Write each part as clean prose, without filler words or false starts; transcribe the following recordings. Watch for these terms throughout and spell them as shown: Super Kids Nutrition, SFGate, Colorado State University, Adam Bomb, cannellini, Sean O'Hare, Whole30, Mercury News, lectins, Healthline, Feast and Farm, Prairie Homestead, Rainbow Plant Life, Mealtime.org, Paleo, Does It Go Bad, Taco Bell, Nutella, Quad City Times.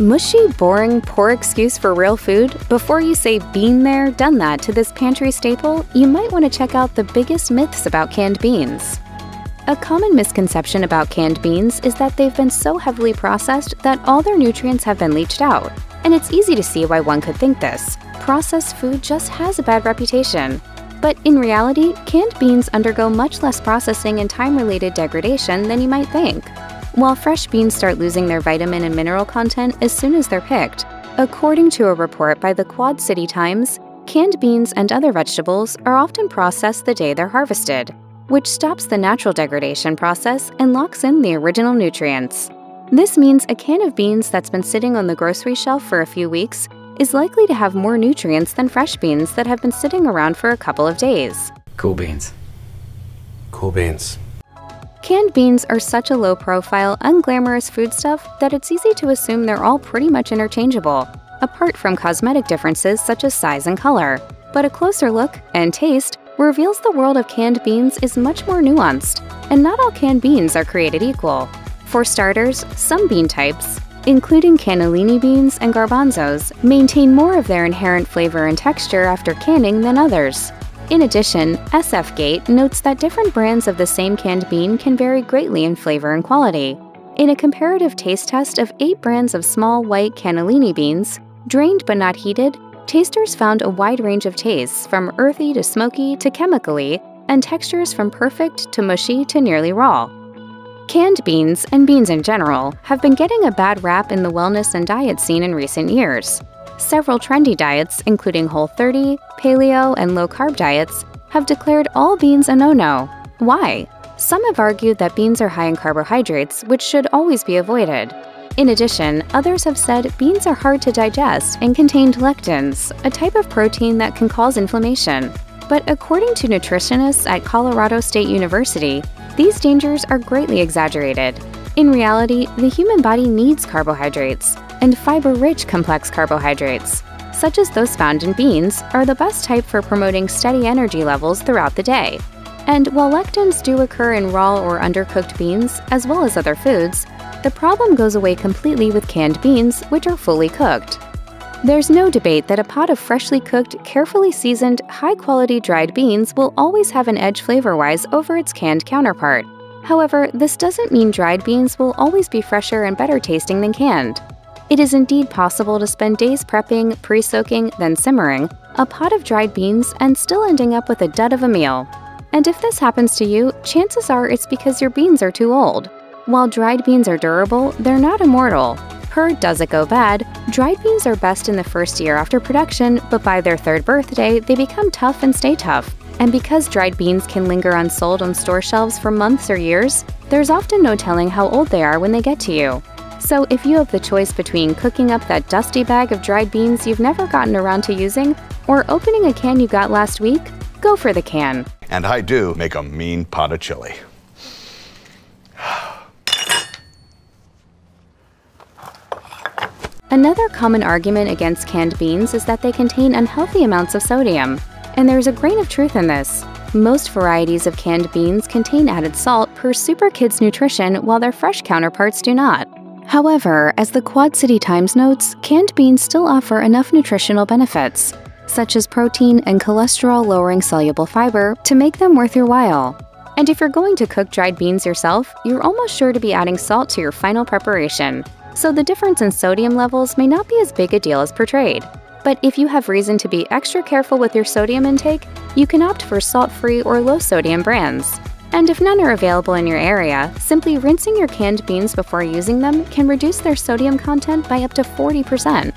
Mushy, boring, poor excuse for real food? Before you say been there, done that to this pantry staple, you might want to check out the biggest myths about canned beans. A common misconception about canned beans is that they've been so heavily processed that all their nutrients have been leached out. And it's easy to see why one could think this. Processed food just has a bad reputation. But in reality, canned beans undergo much less processing and time-related degradation than you might think. While fresh beans start losing their vitamin and mineral content as soon as they're picked. According to a report by the Quad City Times, canned beans and other vegetables are often processed the day they're harvested, which stops the natural degradation process and locks in the original nutrients. This means a can of beans that's been sitting on the grocery shelf for a few weeks is likely to have more nutrients than fresh beans that have been sitting around for a couple of days. Cool beans. Cool beans. Canned beans are such a low-profile, unglamorous foodstuff that it's easy to assume they're all pretty much interchangeable, apart from cosmetic differences such as size and color. But a closer look, and taste, reveals the world of canned beans is much more nuanced, and not all canned beans are created equal. For starters, some bean types, including cannellini beans and garbanzos, maintain more of their inherent flavor and texture after canning than others. In addition, SFGate notes that different brands of the same canned bean can vary greatly in flavor and quality. In a comparative taste test of 8 brands of small white cannellini beans, drained but not heated, tasters found a wide range of tastes from earthy to smoky to chemically, and textures from perfect to mushy to nearly raw. Canned beans, and beans in general, have been getting a bad rap in the wellness and diet scene in recent years. Several trendy diets, including Whole30, Paleo, and low-carb diets, have declared all beans a no-no. Why? Some have argued that beans are high in carbohydrates, which should always be avoided. In addition, others have said beans are hard to digest and contain lectins, a type of protein that can cause inflammation. But according to nutritionists at Colorado State University, these dangers are greatly exaggerated. In reality, the human body needs carbohydrates, and fiber-rich complex carbohydrates, such as those found in beans, are the best type for promoting steady energy levels throughout the day. And while lectins do occur in raw or undercooked beans, as well as other foods, the problem goes away completely with canned beans, which are fully cooked. There's no debate that a pot of freshly cooked, carefully seasoned, high-quality dried beans will always have an edge flavor-wise over its canned counterpart. However, this doesn't mean dried beans will always be fresher and better tasting than canned. It is indeed possible to spend days prepping, pre-soaking, then simmering a pot of dried beans and still ending up with a dud of a meal. And if this happens to you, chances are it's because your beans are too old. While dried beans are durable, they're not immortal. Per Does It Go Bad, dried beans are best in the first year after production, but by their 3rd birthday, they become tough and stay tough. And because dried beans can linger unsold on store shelves for months or years, there's often no telling how old they are when they get to you. So if you have the choice between cooking up that dusty bag of dried beans you've never gotten around to using or opening a can you got last week, go for the can. And I do make a mean pot of chili. Another common argument against canned beans is that they contain unhealthy amounts of sodium. And there's a grain of truth in this. Most varieties of canned beans contain added salt per Super Kids Nutrition, while their fresh counterparts do not. However, as the Quad City Times notes, canned beans still offer enough nutritional benefits, such as protein and cholesterol-lowering soluble fiber, to make them worth your while. And if you're going to cook dried beans yourself, you're almost sure to be adding salt to your final preparation, so the difference in sodium levels may not be as big a deal as portrayed. But if you have reason to be extra careful with your sodium intake, you can opt for salt-free or low-sodium brands. And if none are available in your area, simply rinsing your canned beans before using them can reduce their sodium content by up to 40%.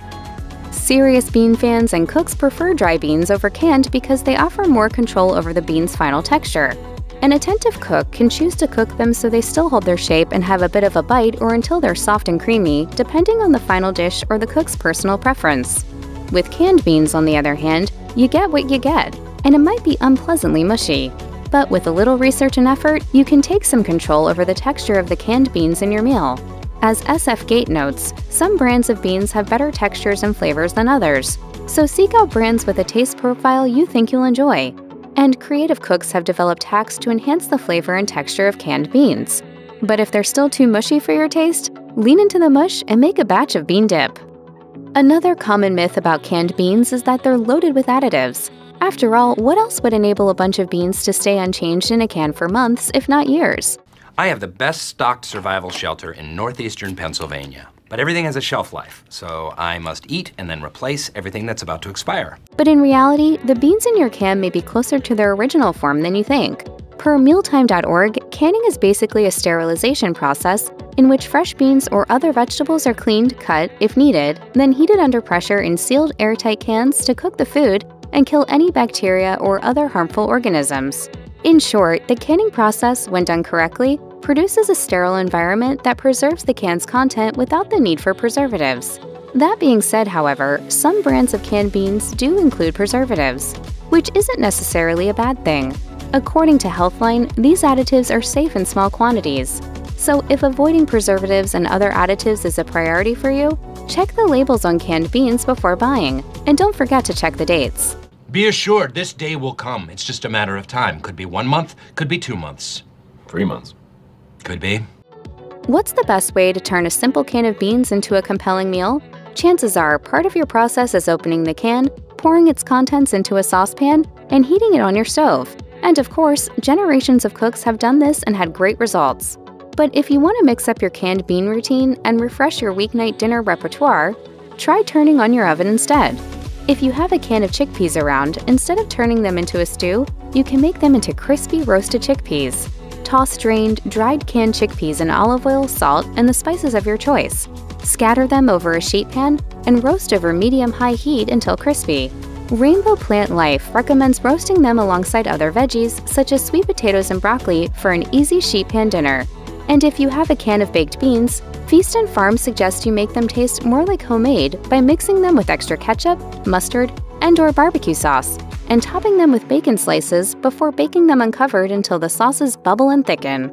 Serious bean fans and cooks prefer dry beans over canned because they offer more control over the bean's final texture. An attentive cook can choose to cook them so they still hold their shape and have a bit of a bite or until they're soft and creamy, depending on the final dish or the cook's personal preference. With canned beans, on the other hand, you get what you get, and it might be unpleasantly mushy. But with a little research and effort, you can take some control over the texture of the canned beans in your meal. As SFGate notes, some brands of beans have better textures and flavors than others, so seek out brands with a taste profile you think you'll enjoy. And creative cooks have developed hacks to enhance the flavor and texture of canned beans. But if they're still too mushy for your taste, Lean into the mush and make a batch of bean dip. Another common myth about canned beans is that they're loaded with additives. After all, what else would enable a bunch of beans to stay unchanged in a can for months, if not years? I have the best stocked survival shelter in northeastern Pennsylvania. But everything has a shelf life, so I must eat and then replace everything that's about to expire. But in reality, the beans in your can may be closer to their original form than you think. Per Mealtime.org, canning is basically a sterilization process in which fresh beans or other vegetables are cleaned, cut, if needed, then heated under pressure in sealed airtight cans to cook the food and kill any bacteria or other harmful organisms. In short, the canning process, when done correctly, produces a sterile environment that preserves the can's content without the need for preservatives. That being said, however, some brands of canned beans do include preservatives, which isn't necessarily a bad thing. According to Healthline, these additives are safe in small quantities. So if avoiding preservatives and other additives is a priority for you, check the labels on canned beans before buying, and don't forget to check the dates. Be assured, this day will come. It's just a matter of time. Could be 1 month, could be 2 months. 3 months. Could be. What's the best way to turn a simple can of beans into a compelling meal? Chances are, part of your process is opening the can, pouring its contents into a saucepan, and heating it on your stove. And of course, generations of cooks have done this and had great results. But if you want to mix up your canned bean routine and refresh your weeknight dinner repertoire, try turning on your oven instead. If you have a can of chickpeas around, instead of turning them into a stew, you can make them into crispy roasted chickpeas. Toss drained, dried canned chickpeas in olive oil, salt, and the spices of your choice. Scatter them over a sheet pan and roast over medium-high heat until crispy. Rainbow Plant Life recommends roasting them alongside other veggies, such as sweet potatoes and broccoli, for an easy sheet pan dinner. And if you have a can of baked beans, Feast and Farm suggests you make them taste more like homemade by mixing them with extra ketchup, mustard, and/or barbecue sauce, and topping them with bacon slices before baking them uncovered until the sauces bubble and thicken.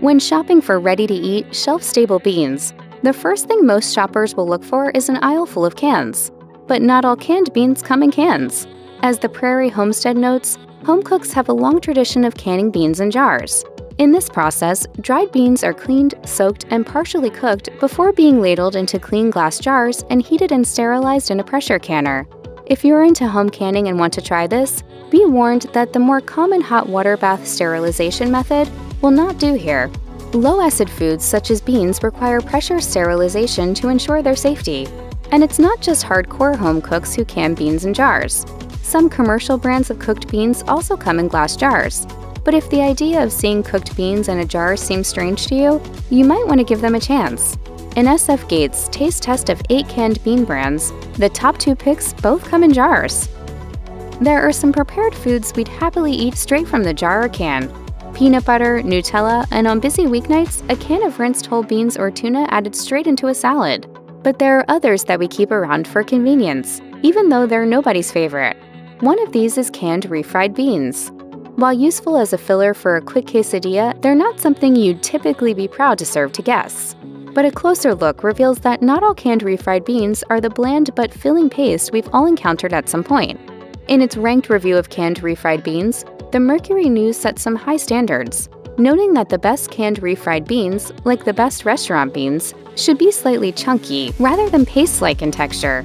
When shopping for ready-to-eat, shelf-stable beans, the first thing most shoppers will look for is an aisle full of cans. But not all canned beans come in cans. As the Prairie Homestead notes, home cooks have a long tradition of canning beans in jars. In this process, dried beans are cleaned, soaked, and partially cooked before being ladled into clean glass jars and heated and sterilized in a pressure canner. If you're into home canning and want to try this, be warned that the more common hot water bath sterilization method will not do here. Low-acid foods such as beans require pressure sterilization to ensure their safety. And it's not just hardcore home cooks who can beans in jars. Some commercial brands of cooked beans also come in glass jars. But if the idea of seeing cooked beans in a jar seems strange to you, you might want to give them a chance. In SFGate's taste test of 8 canned bean brands, the top 2 picks both come in jars. There are some prepared foods we'd happily eat straight from the jar or can. Peanut butter, Nutella, and on busy weeknights, a can of rinsed whole beans or tuna added straight into a salad. But there are others that we keep around for convenience, even though they're nobody's favorite. One of these is canned refried beans. While useful as a filler for a quick quesadilla, they're not something you'd typically be proud to serve to guests. But a closer look reveals that not all canned refried beans are the bland but filling paste we've all encountered at some point. In its ranked review of canned refried beans, the Mercury News set some high standards, noting that the best canned refried beans, like the best restaurant beans, should be slightly chunky rather than paste-like in texture.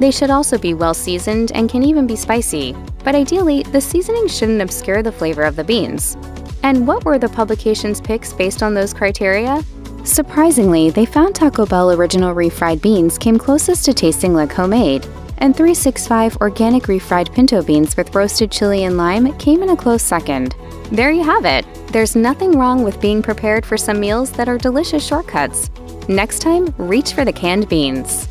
They should also be well-seasoned and can even be spicy, but ideally, the seasoning shouldn't obscure the flavor of the beans. And what were the publication's picks based on those criteria? Surprisingly, they found Taco Bell original refried beans came closest to tasting like homemade, and 365 organic refried pinto beans with roasted chili and lime came in a close second. There you have it! There's nothing wrong with being prepared for some meals that are delicious shortcuts. Next time, reach for the canned beans.